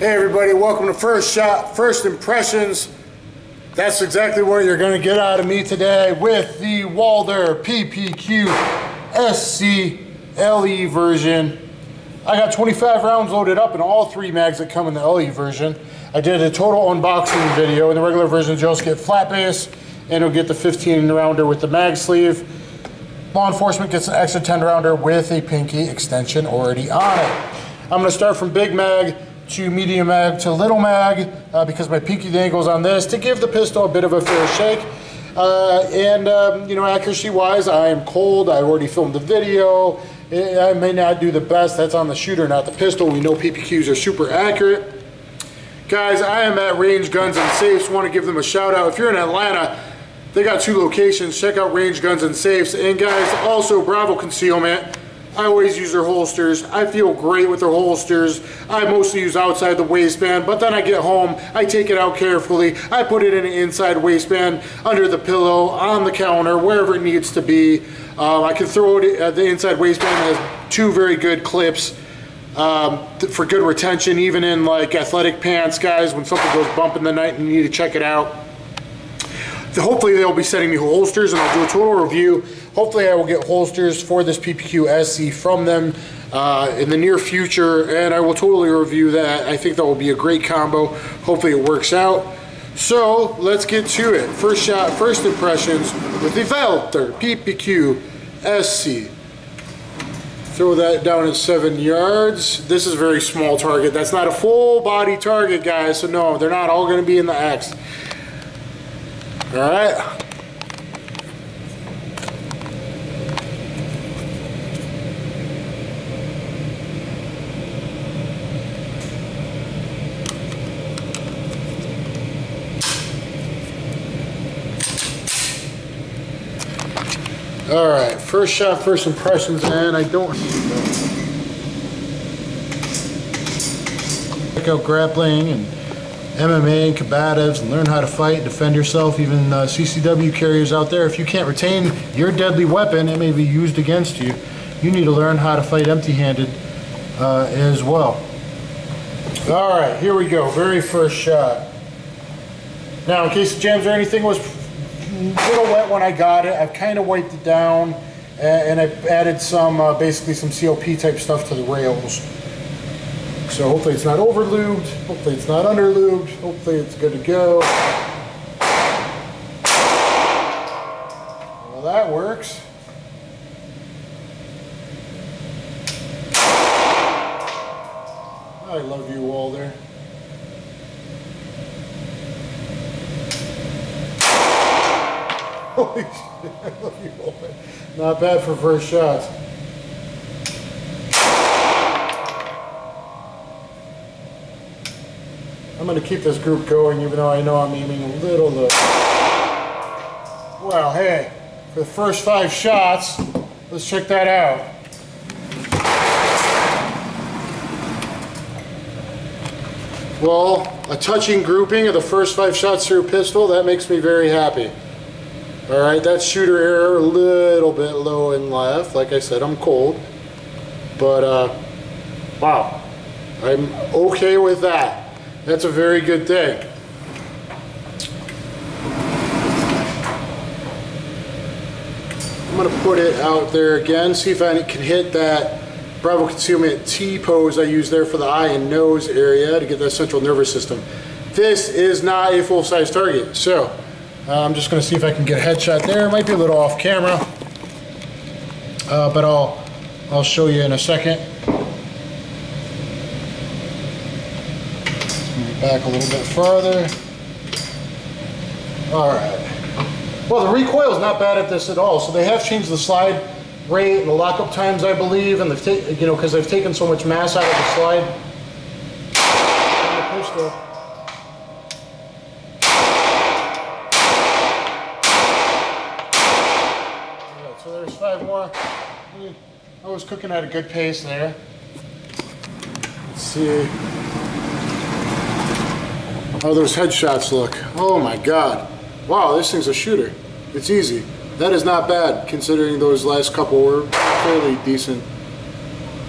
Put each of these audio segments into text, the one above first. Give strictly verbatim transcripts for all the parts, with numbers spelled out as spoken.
Hey everybody, welcome to First Shot, First Impressions. That's exactly what you're gonna get out of me today with the Walther P P Q S C L E version. I got twenty-five rounds loaded up in all three mags that come in the L E version. I did a total unboxing video. In the regular version, you'll just get flat base and you'll get the fifteen rounder with the mag sleeve. Law enforcement gets an extra ten rounder with a pinky extension already on it. I'm gonna start from big mag to medium mag to little mag uh, because my pinky dangles on this to give the pistol a bit of a fair shake. Uh, and um, you know, accuracy wise, I am cold. I already filmed the video. I may not do the best. That's on the shooter, not the pistol. We know P P Qs are super accurate. Guys, I am at Range Guns and Safes. Want to give them a shout out. If you're in Atlanta, they got two locations. Check out Range Guns and Safes. And guys, also Bravo Concealment. I always use their holsters. I feel great with their holsters. I mostly use outside the waistband, but then I get home, I take it out carefully, I put it in an inside waistband, under the pillow, on the counter, wherever it needs to be. Um, I can throw it at the inside waistband. It has two very good clips um, for good retention, even in like athletic pants, guys, when something goes bump in the night and you need to check it out. Hopefully they'll be sending me holsters and I'll do a total review. Hopefully I will get holsters for this P P Q S C from them uh, in the near future, and I will totally review that. I think that will be a great combo. Hopefully it works out. So let's get to it. First shot, first impressions with the Walther P P Q S C. Throw that down at seven yards. This is a very small target. That's not a full body target, guys, so no, they're not all gonna be in the axe. All right. All right. First shot, first impressions, and I don't need to check out grappling and M M A and combatives, and learn how to fight and defend yourself. Even uh, C C W carriers out there, if you can't retain your deadly weapon, it may be used against you. You need to learn how to fight empty-handed uh, as well. All right, here we go, very first shot. Now, in case the jams or anything was a little wet when I got it, I've kind of wiped it down, and I added some, uh, basically some C O P type stuff to the rails. So hopefully it's not over-lubed, hopefully it's not under-lubed, hopefully it's good to go. Well, that works. I love you, Walther. Holy shit, I love you, Walther. Not bad for first shots. I'm going to keep this group going, even though I know I'm aiming a little low. Well, hey, for the first five shots, let's check that out. Well, a touching grouping of the first five shots through pistol, that makes me very happy. All right, that shooter error a little bit low and left. Like I said, I'm cold. But, uh, wow, I'm okay with that. That's a very good thing. I'm gonna put it out there again, see if I can hit that Bravo Concealment T pose I use there for the eye and nose area to get that central nervous system. This is not a full-size target, so uh, I'm just gonna see if I can get a headshot there. It might be a little off camera, uh, but I'll, I'll show you in a second. Back a little bit further. Alright. Well, the recoil is not bad at this at all. So they have changed the slide rate and the lockup times, I believe, and they've taken, you know, because they've taken so much mass out of the slide. The pistol. Right, so there's five more. I was cooking at a good pace there. Let's see how those headshots look. Oh my god. Wow, this thing's a shooter. It's easy. That is not bad, considering those last couple were fairly decent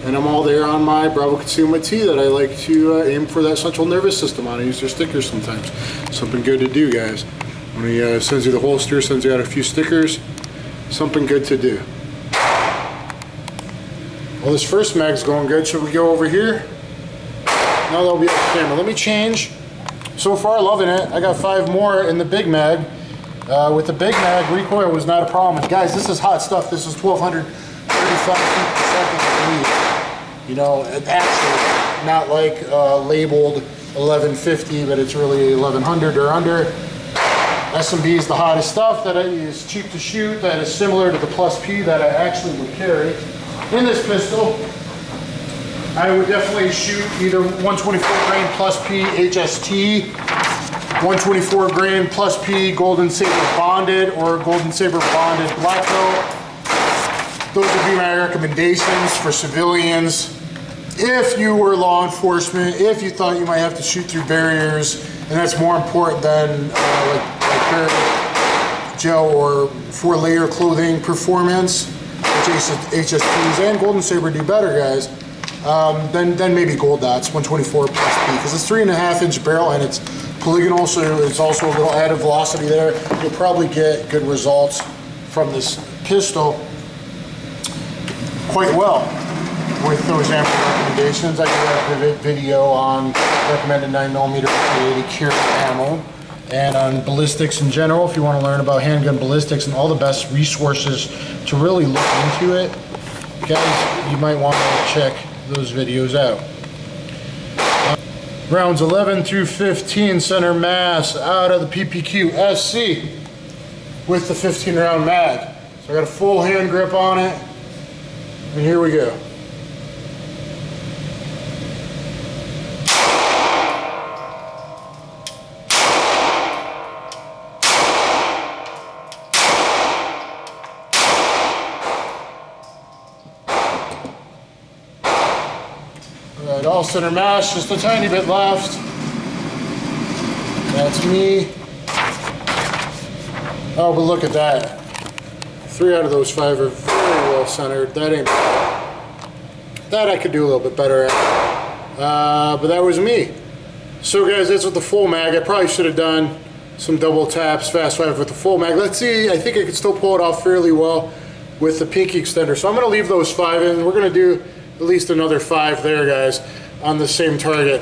And I'm all there on my Bravo Concealment tee that I like to uh, aim for that central nervous system on. I use their stickers sometimes. Something good to do, guys. When he uh, sends you the holster, sends you out a few stickers, something good to do. Well, this first mag's going good. Should we go over here? Now that'll be off camera. Let me change. So far, loving it. I got five more in the big mag. Uh, with the big mag, recoil was not a problem. And guys, this is hot stuff. This is twelve hundred thirty-five feet per second at least. You know, it's actually not like uh, labeled eleven fifty, but it's really eleven hundred or under. S and B is the hottest stuff that is cheap to shoot, that is similar to the Plus P that I actually would carry. In this pistol, I would definitely shoot either one twenty-four grain Plus P H S T, one twenty-four grain Plus P Golden Saber Bonded, or Golden Saber Bonded Black Belt. Those would be my recommendations for civilians. If you were law enforcement, if you thought you might have to shoot through barriers, and that's more important than uh, like gel or four layer clothing performance, which H S Ts and Golden Saber do better, guys, um, then, then maybe Gold Dots, one twenty-four Plus P, because it's three and a half inch barrel and it's polygonal, so it's also a little added velocity there. You'll probably get good results from this pistol quite well with those ample recommendations. I did a video on recommended nine millimeter P eighty cured ammo, and on ballistics in general. If you want to learn about handgun ballistics and all the best resources to really look into it, guys, you might want to check those videos out. Uh, rounds eleven through fifteen, center mass out of the P P Q S C with the fifteen round mag. So I got a full hand grip on it, and here we go. All center mass, just a tiny bit left. That's me. Oh, but look at that. Three out of those five are very well centered. That ain't bad. That I could do a little bit better at. Uh, but that was me. So guys, that's with the full mag. I probably should have done some double taps, fast five with the full mag. Let's see, I think I could still pull it off fairly well with the pinky extender. So I'm gonna leave those five in. We're gonna do at least another five there, guys, on the same target.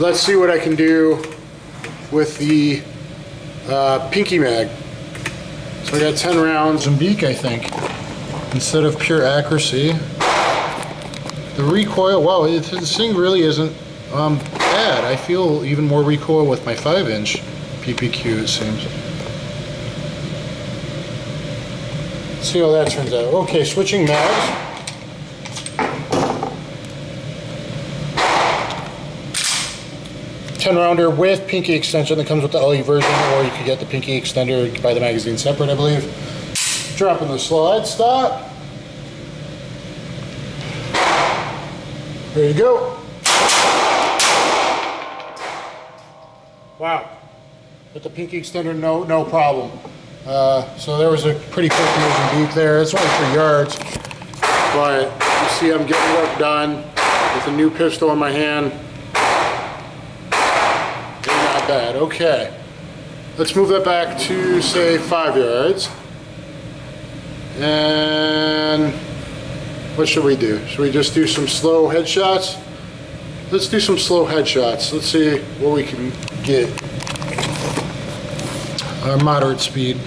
Let's see what I can do with the uh, pinky mag. So I got ten rounds in beak, I think, instead of pure accuracy. The recoil, wow, it, this thing really isn't um, bad. I feel even more recoil with my five inch P P Q, it seems. See how that turns out. Okay, switching mags. ten rounder with pinky extension that comes with the L E version, or you could get the pinky extender by the magazine separate, I believe. Dropping the slide stop. There you go. Wow. With the pinky extender, no, no problem. Uh, so there was a pretty quick moving beak there. It's only three yards, but you see I'm getting work done with a new pistol in my hand. Not bad. Okay, let's move that back to, say, five yards. And what should we do? Should we just do some slow headshots? Let's do some slow headshots. Let's see what we can get. Uh, moderate speed.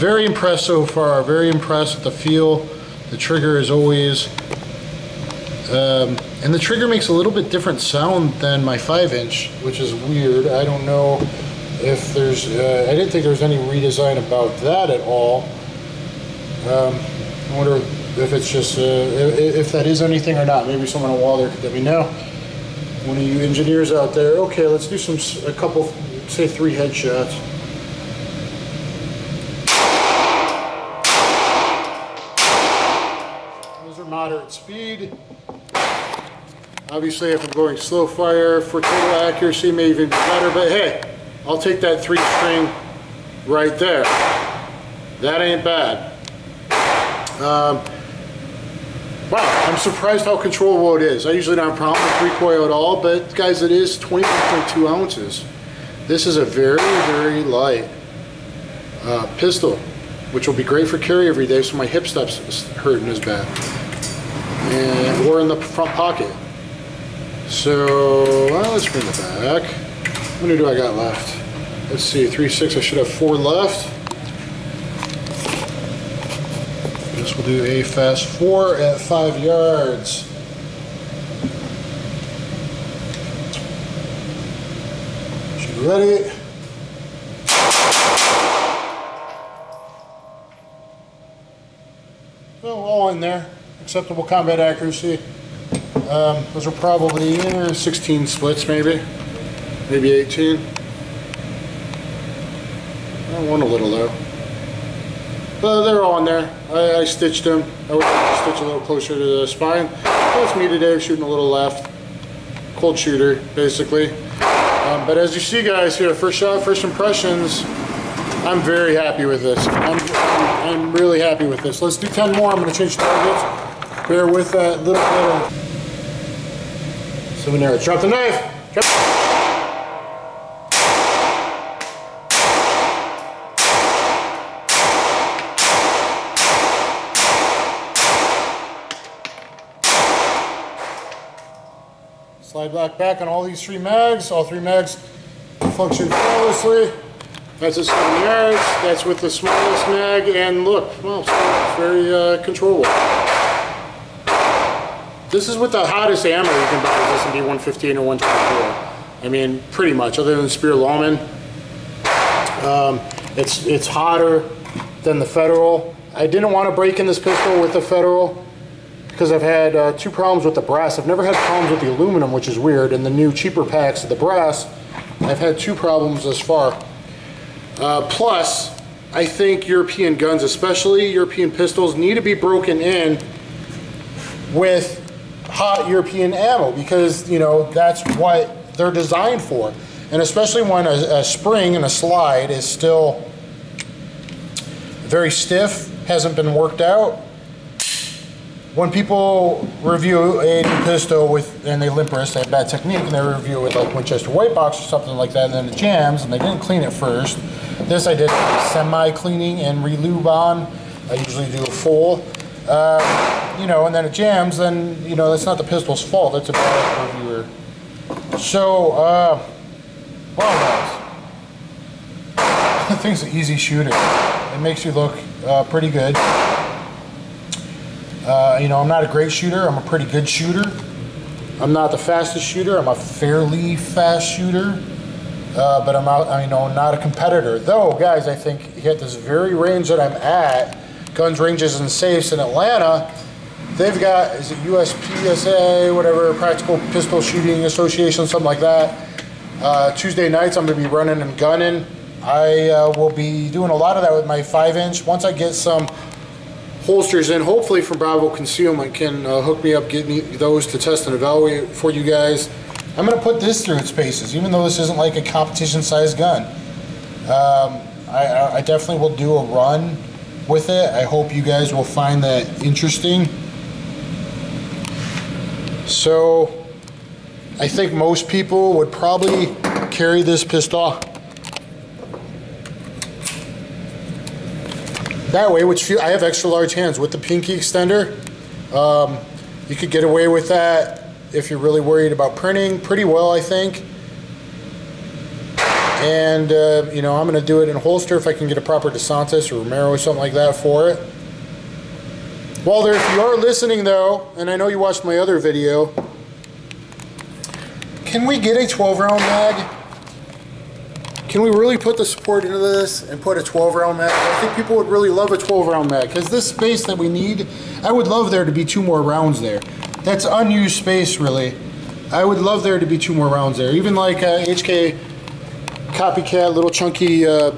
Very impressed so far. Very impressed with the feel. The trigger is always, um, and the trigger makes a little bit different sound than my five inch, which is weird. I don't know if there's, uh, I didn't think there was any redesign about that at all. Um, I wonder if it's just, uh, if, if that is anything or not. Maybe someone at Walther could let me know. One of you engineers out there. Okay, let's do some, a couple, say three headshots. Those are moderate speed. Obviously, if I'm going slow fire for total accuracy, may even be better, but hey, I'll take that three string right there. That ain't bad. Um, I'm surprised how controllable it is. I usually don't have a problem with recoil at all, but guys, it is twenty-one point two ounces. This is a very, very light uh, pistol, which will be great for carry every day, so my hip stop's hurting as bad. And or in the front pocket. So, well, let's bring it back. How many do I got left? Let's see, three six, I should have four left. This will do a fast four at five yards. Should be ready. So all in there. Acceptable combat accuracy. Um, those are probably eh, sixteen splits, maybe, maybe eighteen. That one a little low, but they're all in there. I, I stitched them. I would like to stitch a little closer to the spine. That's me today, shooting a little left, cold shooter basically. Um, but as you see, guys, here, first shot, first impressions. I'm very happy with this. I'm, I'm, I'm really happy with this. Let's do ten more. I'm going to change targets. Bear with that little bit of. So we never drop the knife. Drop. Slide block back on all these three mags. All three mags function flawlessly. That's at seven yards. That's with the smallest mag. And look, well, it's very uh, controllable. This is with the hottest ammo you can buy with S and B one fifteen or one twenty-four. I mean, pretty much, other than Speer Lawman. Um, it's, it's hotter than the Federal. I didn't want to break in this pistol with the Federal because I've had uh, two problems with the brass. I've never had problems with the aluminum, which is weird, and the new cheaper packs of the brass. I've had two problems thus far. Uh, plus, I think European guns, especially European pistols, need to be broken in with hot European ammo, because you know that's what they're designed for, and especially when a, a spring and a slide is still very stiff, hasn't been worked out. When people review a new pistol with and they limp wrist, they have bad technique, and they review it with like Winchester White Box or something like that, and then it jams and they didn't clean it first. This I did semi-cleaning and re-lube on. I usually do a full. Uh, you know, and then it jams, then, you know, that's not the pistol's fault, that's a bad reviewer. So, uh, well, guys, the thing's an easy shooter. It makes you look uh, pretty good. Uh, you know, I'm not a great shooter, I'm a pretty good shooter. I'm not the fastest shooter, I'm a fairly fast shooter. Uh, but I'm out, I, you know, not a competitor. Though, guys, I think at this very range that I'm at, Guns, Ranges, and Safes in Atlanta, they've got, is it U S P S A, whatever, Practical Pistol Shooting Association, something like that. Uh, Tuesday nights I'm going to be running and gunning. I uh, will be doing a lot of that with my five inch. Once I get some holsters in, hopefully from Bravo Concealment can uh, hook me up, get me those to test and evaluate for you guys. I'm going to put this through its paces, even though this isn't like a competition-sized gun. Um, I, I definitely will do a run with it. I hope you guys will find that interesting. So I think most people would probably carry this pistol that way, which few, I have extra large hands with the pinky extender. Um, you could get away with that if you're really worried about printing pretty well, I think. And, uh, you know, I'm going to do it in holster if I can get a proper DeSantis or Romero or something like that for it. Walther, if you are listening, though, and I know you watched my other video, can we get a twelve round mag? Can we really put the support into this and put a twelve round mag? I think people would really love a twelve round mag, because this space that we need, I would love there to be two more rounds there. That's unused space, really. I would love there to be two more rounds there. Even like uh, H K... Copycat, little chunky, uh,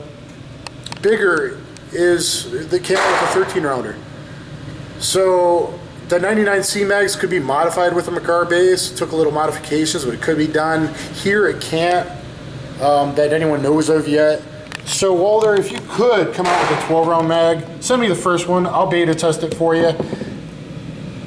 bigger is the came with a thirteen rounder. So the ninety-nine C mags could be modified with a Macar base. It took a little modifications, but it could be done. Here it can't, um, that anyone knows of yet. So Walther, if you could come out with a twelve round mag, send me the first one. I'll beta test it for you.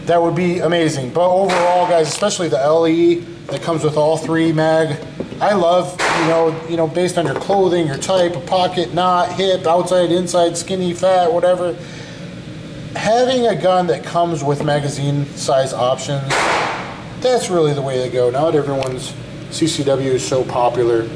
that would be amazing. But overall, guys, especially the L E that comes with all three mag, I love, you know, you know, based on your clothing, your type, a pocket, knot, hip, outside, inside, skinny, fat, whatever. Having a gun that comes with magazine size options, that's really the way to go. Now that everyone's C C W is so popular,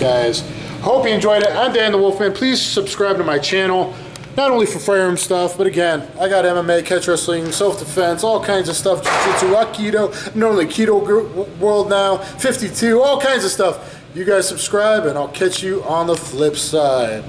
guys. Hope you enjoyed it. I'm Dan the Wolfman. Please subscribe to my channel, not only for firearm stuff, but again, I got M M A, catch wrestling, self-defense, all kinds of stuff, jiu-jitsu, aikido, I'm known in the keto world now, fifty-two, all kinds of stuff. You guys subscribe, and I'll catch you on the flip side.